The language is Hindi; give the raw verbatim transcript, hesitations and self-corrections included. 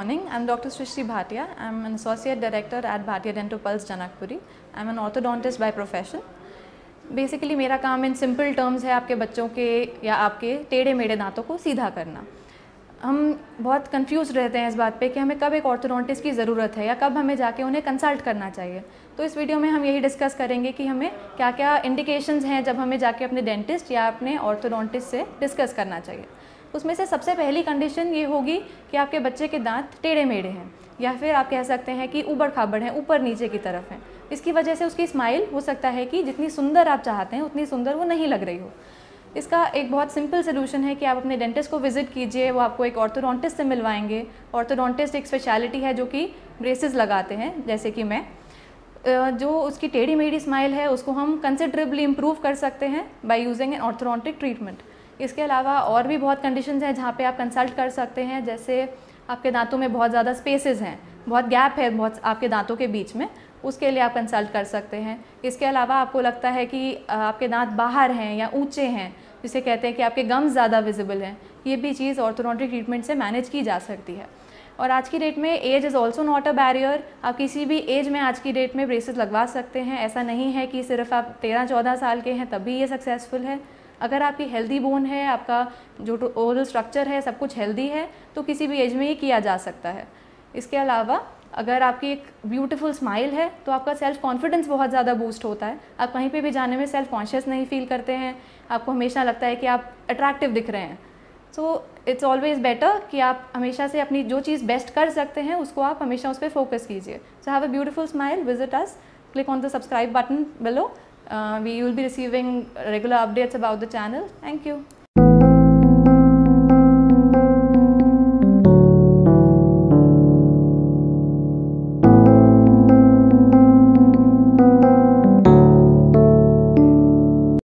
morning, I am Doctor Srishti Bhatia. I am an Associate Director at Bhatia Dentopulse Janakpuri. I am an orthodontist by profession. Basically, मेरा काम in simple terms है आपके बच्चों के या आपके टेढ़े मेढ़े दांतों को सीधा करना. हम बहुत confused रहते हैं इस बात पे कि हमें कब एक orthodontist की ज़रूरत है या कब हमें जाके उन्हें consult करना चाहिए. तो इस वीडियो में हम यही discuss करेंगे कि हमें क्या क्या indications हैं जब हमें जाके अपने dentist या अपने orthodontist से discuss करना चाहिए. उसमें से सबसे पहली कंडीशन ये होगी कि आपके बच्चे के दांत टेढ़े मेढ़े हैं या फिर आप कह सकते हैं कि ऊबड़ खाबड़ हैं, ऊपर नीचे की तरफ हैं. इसकी वजह से उसकी स्माइल हो सकता है कि जितनी सुंदर आप चाहते हैं उतनी सुंदर वो नहीं लग रही हो. इसका एक बहुत सिंपल सोल्यूशन है कि आप अपने डेंटिस्ट को विज़िट कीजिए, वो आपको एक ऑर्थोडोंटिस्ट से मिलवाएंगे. ऑर्थोडोंटिस्ट एक स्पेशलिटी है जो कि ब्रेसेस लगाते हैं, जैसे कि मैं, जो उसकी टेढ़ी मेढ़ी स्माइल है उसको हम कंसिडरेबली इम्प्रूव कर सकते हैं by using an orthodontic treatment. इसके अलावा और भी बहुत कंडीशंस हैं जहाँ पे आप कंसल्ट कर सकते हैं, जैसे आपके दांतों में बहुत ज़्यादा स्पेसेस हैं, बहुत गैप है बहुत आपके दांतों के बीच में, उसके लिए आप कंसल्ट कर सकते हैं. इसके अलावा आपको लगता है कि आपके दांत बाहर हैं या ऊंचे हैं, जिसे कहते हैं कि आपके गम्स ज़्यादा विजिबल हैं, ये भी चीज़ ऑर्थोडोंटिक ट्रीटमेंट से मैनेज की जा सकती है. और आज की डेट में age is also not a barrier. आप किसी भी एज में आज की डेट में ब्रेसेस लगवा सकते हैं. ऐसा नहीं है कि सिर्फ आप तेरह चौदह साल के हैं तभी ये सक्सेसफुल है. अगर आपकी हेल्दी बोन है, आपका जो ओरल स्ट्रक्चर है सब कुछ हेल्दी है, तो किसी भी एज में ये किया जा सकता है. इसके अलावा अगर आपकी एक ब्यूटीफुल स्माइल है तो आपका सेल्फ कॉन्फिडेंस बहुत ज़्यादा बूस्ट होता है. आप कहीं पे भी जाने में सेल्फ कॉन्शियस नहीं फील करते हैं, आपको हमेशा लगता है कि आप अट्रैक्टिव दिख रहे हैं. सो इट्स ऑलवेज़ बेटर कि आप हमेशा से अपनी जो चीज़ बेस्ट कर सकते हैं उसको आप हमेशा उस पर फोकस कीजिए. So have a beautiful smile, visit us, click on the subscribe button below. Uh, we will be receiving regular updates about the channel. Thank you.